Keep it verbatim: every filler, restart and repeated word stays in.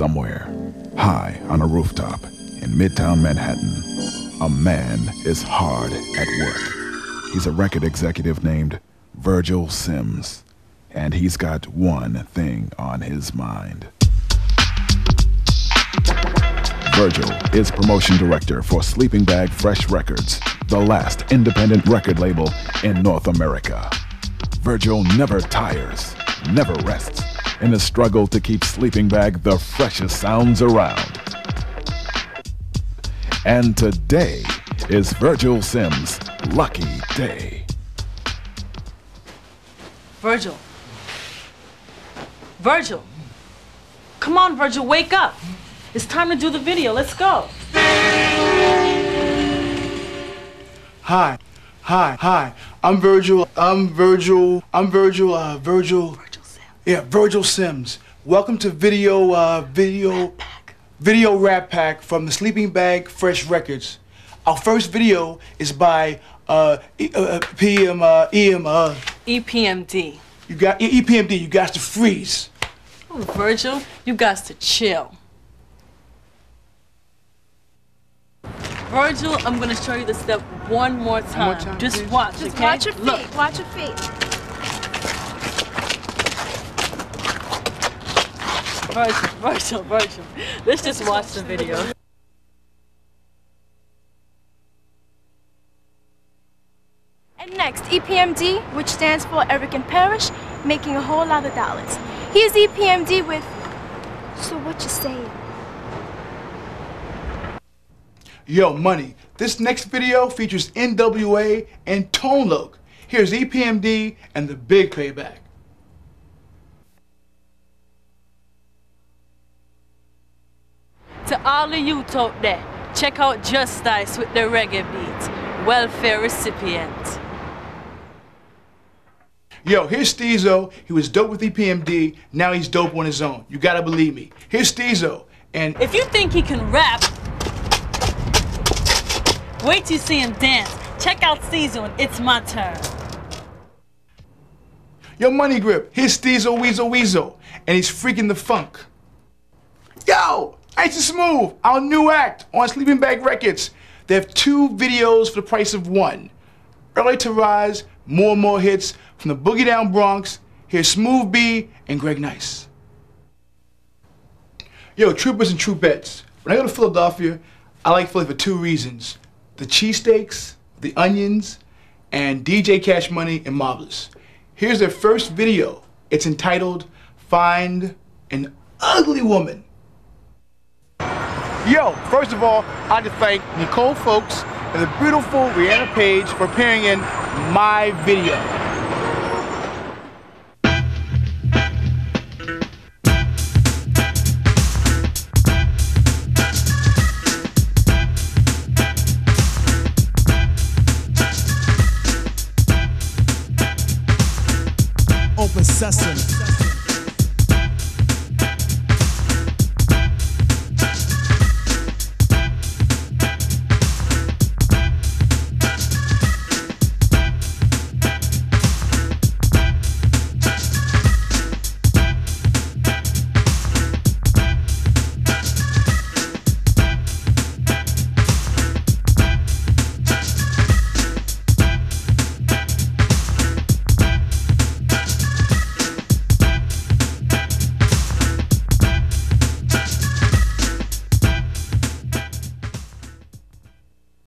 somewhere, high on a rooftop in Midtown Manhattan, a man is hard at work. He's a record executive named Virgil Simms, and he's got one thing on his mind. Virgil is promotion director for Sleeping Bag Fresh Records, the last independent record label in North America. Virgil never tires, never rests, in his struggle to keep Sleeping Bag the freshest sounds around. And today is Virgil Simms' lucky day. Virgil. Virgil. Come on, Virgil, wake up. It's time to do the video. Let's go. Hi, hi, hi. I'm Virgil. I'm Virgil. I'm Virgil. Uh, Virgil. Virgil Simms. Yeah, Virgil Simms. Welcome to video, uh, video, Rat Pack. video Rat Pack from the Sleeping Bag Fresh Records. Our first video is by uh, e uh, PM, uh, EM, uh, EPMD. You got E P M D. You got to freeze. Oh, Virgil, you got to chill. Virgil, I'm gonna show you the step one more time. One more time Just please. watch, Just okay? watch your feet. Look. Watch your feet. Virgil, Virgil, Virgil. Let's just watch the video. And next, E P M D, which stands for Eric and Parrish, making a whole lot of dollars. Here's E P M D with "So What You Saying." Yo, money. This next video features N W A and Tone Loc. Here's E P M D and The Big Payback. To all of you out there, check out Just-Ice with the reggae beat, welfare recipient. Yo, here's Steezo. He was dope with E P M D. Now he's dope on his own. You gotta believe me. Here's Steezo. And if you think he can rap, wait till you see him dance. Check out Steezo and It's My Turn. Yo, Money Grip, here's Steezo, Weasel, Weasel, and he's freaking the funk. Yo, Nice and Smooth, our new act on Sleeping Bag Records. They have two videos for the price of one. Early to Rise, More and More Hits, from the Boogie Down Bronx, here's Smooth B and Greg Nice. Yo, Troopers and Troopettes, when I go to Philadelphia, I like Philly for two reasons. The cheesesteaks, the onions, and D J Cash Money and Marvelous. Here's their first video. It's entitled "Find an Ugly Woman." Yo, first of all, I'd like to thank Nicole Folkes and the beautiful Rihanna Page for appearing in my video.